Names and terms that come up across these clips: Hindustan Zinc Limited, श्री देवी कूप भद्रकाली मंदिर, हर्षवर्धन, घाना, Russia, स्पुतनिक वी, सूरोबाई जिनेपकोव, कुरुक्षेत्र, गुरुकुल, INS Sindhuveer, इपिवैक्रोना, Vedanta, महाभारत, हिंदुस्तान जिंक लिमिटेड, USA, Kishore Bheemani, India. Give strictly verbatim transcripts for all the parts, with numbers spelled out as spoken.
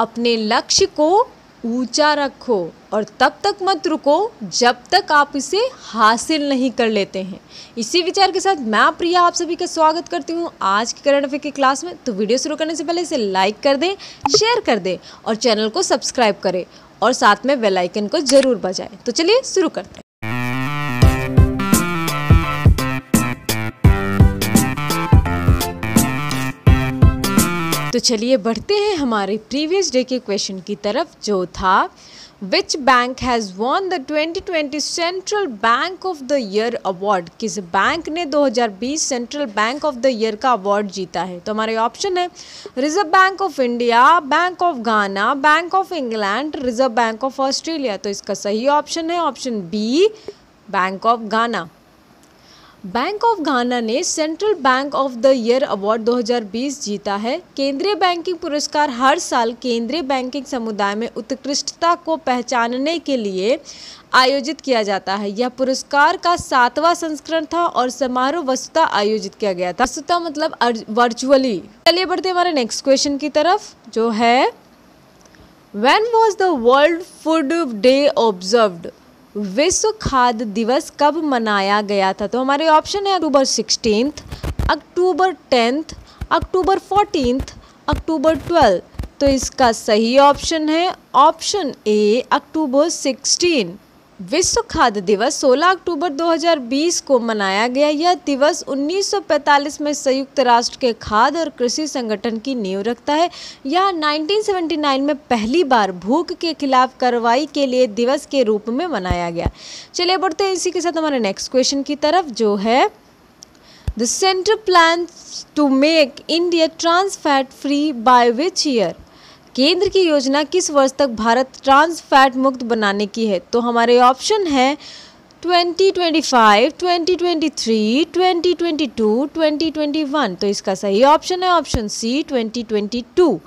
अपने लक्ष्य को ऊंचा रखो और तब तक मत रुको जब तक आप इसे हासिल नहीं कर लेते हैं। इसी विचार के साथ मैं प्रिया आप सभी का स्वागत करती हूँ आज की करंट अफेयर की क्लास में। तो वीडियो शुरू करने से पहले इसे लाइक कर दें, शेयर कर दें और चैनल को सब्सक्राइब करें और साथ में बेल आइकन को जरूर बजाएं। तो चलिए शुरू करते हैं। तो चलिए बढ़ते हैं हमारे प्रीवियस डे के क्वेश्चन की तरफ, जो था which bank has won the twenty twenty central bank of the year award. किस बैंक ने दो हज़ार बीस central bank of the year का अवार्ड जीता है। तो हमारे ऑप्शन है reserve bank of India, bank of Ghana, bank of England, reserve bank of Australia. तो इसका सही ऑप्शन है option B bank of Ghana. Bank of घाना ने central bank of the year award दो हज़ार बीस जीता है। केंद्रीय बैंकिंग पुरस्कार हर साल केंद्रीय बैंकिंग समुदाय में उत्कृष्टता को पहचानने के लिए आयोजित किया जाता है। यह पुरस्कार का सातवां संस्करण था और समारोह वस्तुतः आयोजित किया गया था। वस्तुतः मतलब वर्चुअली। चलिए बढ़ते हमारे नेक्स्ट क्वेश्चन की तरफ, जो है when was the world food day observed. विश्व खाद्य दिवस कब मनाया गया था। तो हमारे ऑप्शन है October sixteenth, October tenth, October fourteenth, October twelfth. तो इसका सही ऑप्शन है ऑप्शन ए अक्टूबर सिक्सटीन। विश्व खाद्य दिवस सोलह अक्टूबर दो हज़ार बीस को मनाया गया। यह दिवस उन्नीस सौ पैंतालीस में संयुक्त राष्ट्र के खाद्य और कृषि संगठन की नींव रखता है। यह उन्नीस सौ उन्यासी में पहली बार भूख के खिलाफ कार्रवाई के लिए दिवस के रूप में मनाया गया। चलिए बढ़ते हैं इसी के साथ हमारे नेक्स्ट क्वेश्चन की तरफ, जो है the centre plans to make India trans fat free by which year. केंद्र की योजना किस वर्ष तक भारत ट्रांस फैट मुक्त बनाने की है। तो हमारे ऑप्शन है twenty twenty five, twenty twenty three, twenty twenty two, twenty twenty one. तो इसका सही ऑप्शन है option C twenty twenty two.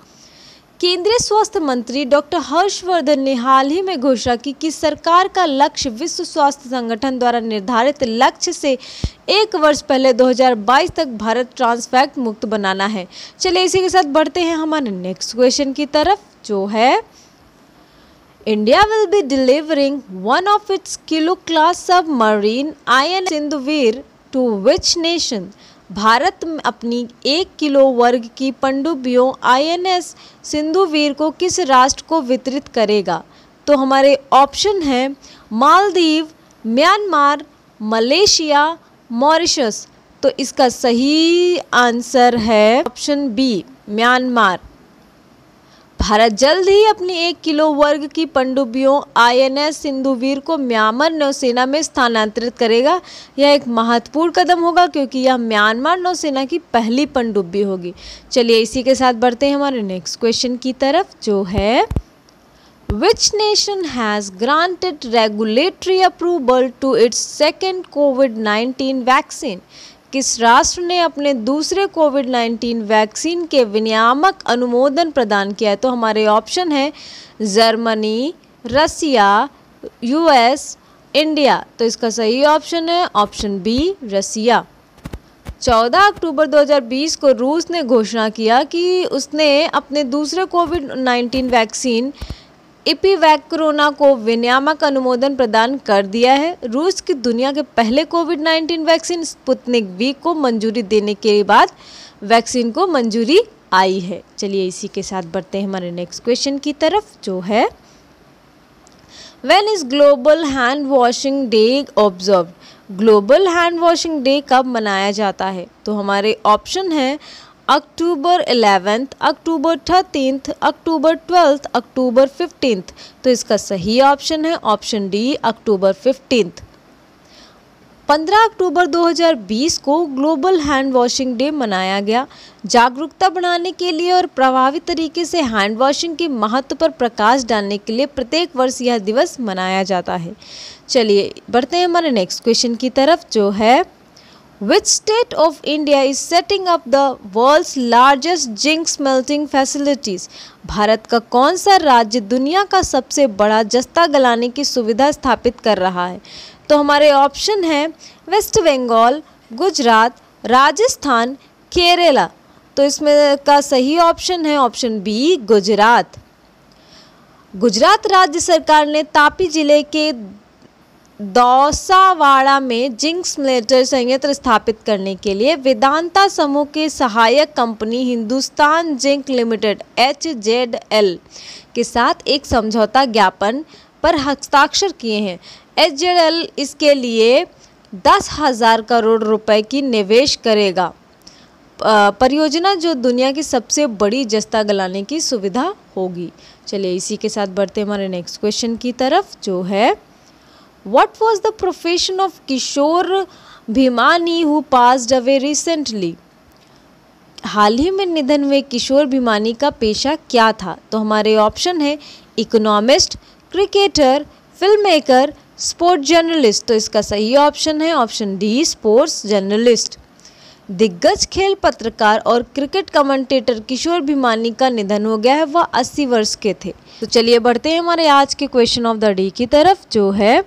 केंद्रीय स्वास्थ्य मंत्री डॉक्टर हर्षवर्धन ने हाल ही में घोषणा की कि सरकार का लक्ष्य विश्व स्वास्थ्य संगठन द्वारा निर्धारित लक्ष्य से एक वर्ष पहले दो हज़ार बाईस तक भारत ट्रांस फैट मुक्त बनाना है। चलिए इसी के साथ बढ़ते हैं हमारे नेक्स्ट क्वेश्चन की तरफ, जो है India will be delivering one of its kilo class submarine I N S Sindhuvir to which nation. भारत में अपनी एक किलो वर्ग की पनडुब्बियों आई एन एस सिंधुवीर को किस राष्ट्र को वितरित करेगा। तो हमारे ऑप्शन हैं मालदीव, म्यांमार, मलेशिया, मॉरिशस। तो इसका सही आंसर है ऑप्शन बी म्यांमार। भारत जल्द ही अपनी एक किलो वर्ग की पनडुब्बियों आई एन एस सिंधुवीर को म्यांमार नौसेना में स्थानांतरित करेगा। यह एक महत्वपूर्ण कदम होगा क्योंकि यह म्यांमार नौसेना की पहली पनडुब्बी होगी। चलिए इसी के साथ बढ़ते हैं हमारे नेक्स्ट क्वेश्चन की तरफ, जो है which nation has granted regulatory approval to its second Covid nineteen vaccine. किस राष्ट्र ने अपने दूसरे कोविड नाइन्टीन वैक्सीन के विनियामक अनुमोदन प्रदान किया है। तो हमारे ऑप्शन है Germany, Russia, U S, India. तो इसका सही ऑप्शन है ऑप्शन बी रसिया। चौदह अक्टूबर दो हज़ार बीस को रूस ने घोषणा किया कि उसने अपने दूसरे कोविड नाइन्टीन वैक्सीन इपिवैक्रोना को विनियामक अनुमोदन प्रदान कर दिया है। रूस की दुनिया के पहले Covid nineteen vaccine स्पुतनिक वी को मंजूरी देने के बाद वैक्सीन को मंजूरी आई है। चलिए इसी के साथ बढ़ते हैं हमारे नेक्स्ट क्वेश्चन की तरफ, जो है when is global hand washing day observed. Global hand washing day कब मनाया जाता है। तो हमारे ऑप्शन है October eleventh, October thirteenth, October twelfth, October fifteenth. तो इसका सही ऑप्शन है ऑप्शन डी अक्टूबर फिफ्टीन्थ। पंद्रह अक्टूबर दो हज़ार बीस को ग्लोबल हैंड वॉशिंग डे मनाया गया। जागरूकता बढ़ाने के लिए और प्रभावी तरीके से हैंड वॉशिंग के महत्व पर प्रकाश डालने के लिए प्रत्येक वर्ष यह दिवस मनाया जाता है। चलिए बढ़ते हैं हमारे नेक्स्ट क्वेश्चन की तरफ, जो है Which state of India is setting up the world's largest zinc smelting facilities? Bharat का कौन सा राज्य दुनिया का सबसे बड़ा जस्ता गलाने की सुविधा स्थापित कर रहा है। तो हमारे ऑप्शन है वेस्ट बंगाल, गुजरात, राजस्थान, केरला। तो इसमें का सही ऑप्शन है ऑप्शन बी गुजरात। गुजरात राज्य सरकार ने तापी जिले के दौसावाड़ा में जिंक स्मेल्टर संयंत्र स्थापित करने के लिए वेदांता समूह की सहायक company हिंदुस्तान जिंक लिमिटेड H Z L के साथ एक समझौता ज्ञापन पर हस्ताक्षर किए हैं। एच जेड एल इसके लिए दस हज़ार करोड़ रुपए की निवेश करेगा। परियोजना जो दुनिया की सबसे बड़ी जस्ता गलाने की सुविधा होगी। चलिए इसी के साथ बढ़ते हमारे नेक्स्ट क्वेश्चन की तरफ, जो है what was the profession of Kishore Bhimani who passed away recently. हाल ही में निधन हुए किशोर भीमानी का पेशा क्या था? तो हमारे ऑप्शन है economist, cricketer, film maker, sports journalist. तो इसका सही ऑप्शन है ऑप्शन डी स्पोर्ट्स जर्नलिस्ट। दिग्गज खेल पत्रकार और क्रिकेट कमेंटेटर किशोर भीमानी का निधन हो गया है, वह अस्सी वर्ष के थे। तो चलिए बढ़ते हैं हमारे आज के क्वेश्चन ऑफ द डे की तरफ, जो है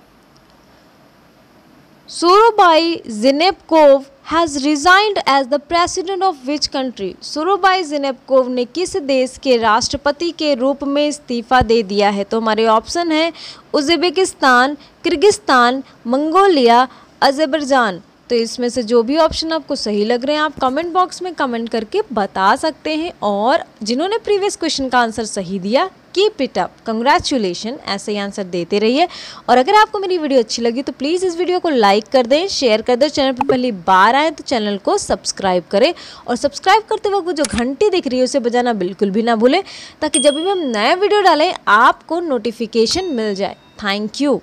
सूरोबाई जिनेपकोव has resigned as the president of which country. सूरोबाई जिनेपकोव ने किस देश के राष्ट्रपति के रूप में इस्तीफा दे दिया है? तो हमारे ऑप्शन है उज्बेकिस्तान, किर्गिस्तान, मंगोलिया, अजरबैजान। तो इसमें से जो भी ऑप्शन आपको सही लग रहे हैं आप कमेंट बॉक्स में कमेंट करके बता सकते हैं, और जिन्होंने प्रीवियस क्वेश्चन का आंसर सही दिया कीप इट अप, कंग्रेचुलेशन। ऐसे ही आंसर देते रहिए, और अगर आपको मेरी वीडियो अच्छी लगी तो प्लीज़ इस वीडियो को लाइक कर दें, शेयर कर दें। चैनल पर पहली बार आए तो चैनल को सब्सक्राइब करें, और सब्सक्राइब करते वक्त जो घंटी दिख रही है उसे बजाना बिल्कुल भी ना भूलें, ताकि जब भी हम नया वीडियो डालें आपको नोटिफिकेशन मिल जाए। Thank you.